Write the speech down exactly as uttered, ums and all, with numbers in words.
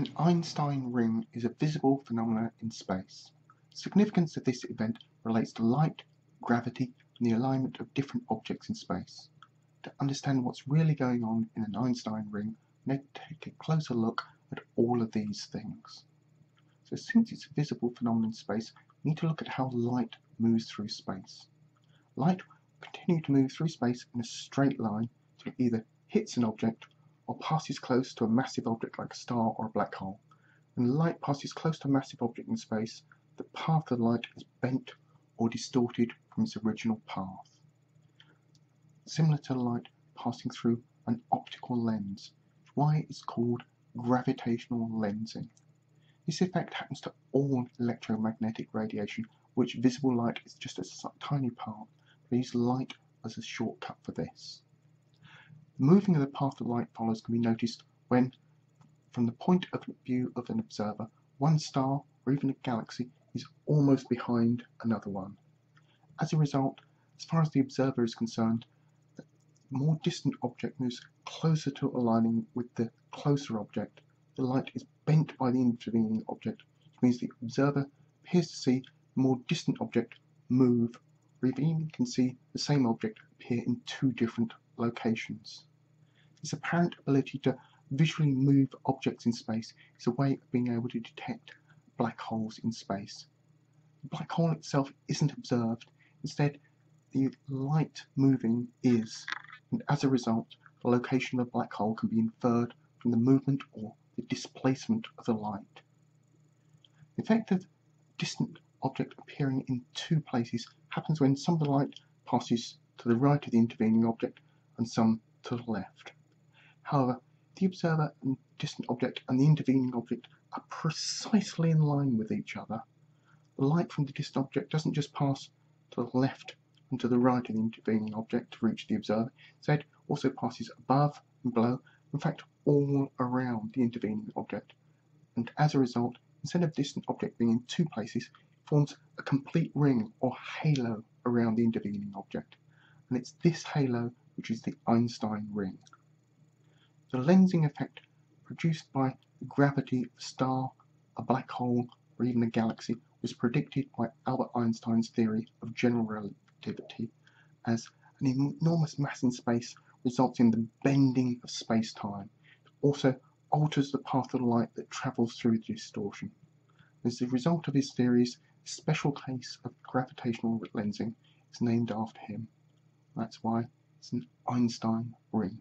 An Einstein ring is a visible phenomenon in space. The significance of this event relates to light, gravity, and the alignment of different objects in space. To understand what's really going on in an Einstein ring, we need to take a closer look at all of these things. So since it's a visible phenomenon in space, we need to look at how light moves through space. Light will continue to move through space in a straight line until it either hits an object or passes close to a massive object like a star or a black hole. When light passes close to a massive object in space, the path of light is bent or distorted from its original path. Similar to light passing through an optical lens, which is why it's called gravitational lensing. This effect happens to all electromagnetic radiation, which visible light is just a tiny part, but they use light as a shortcut for this. The moving of the path of light follows can be noticed when, from the point of view of an observer, one star or even a galaxy is almost behind another one. As a result, as far as the observer is concerned, the more distant object moves closer to aligning with the closer object. The light is bent by the intervening object, which means the observer appears to see the more distant object move, or even can see the same object appear in two different locations. This apparent ability to visually move objects in space is a way of being able to detect black holes in space. The black hole itself isn't observed, instead the light moving is, and as a result the location of a black hole can be inferred from the movement or the displacement of the light. The effect of a distant object appearing in two places happens when some of the light passes to the right of the intervening object and some to the left. However, the observer and distant object and the intervening object are precisely in line with each other. The light from the distant object doesn't just pass to the left and to the right of the intervening object to reach the observer, instead also passes above and below, in fact all around the intervening object, and as a result, instead of the distant object being in two places, it forms a complete ring or halo around the intervening object, and it's this halo which is the Einstein ring. The lensing effect produced by the gravity of a star, a black hole, or even a galaxy was predicted by Albert Einstein's theory of general relativity, as an enormous mass in space results in the bending of space-time. It also alters the path of light that travels through the distortion. As a result of his theories, a special case of gravitational lensing is named after him. That's why it's an Einstein ring.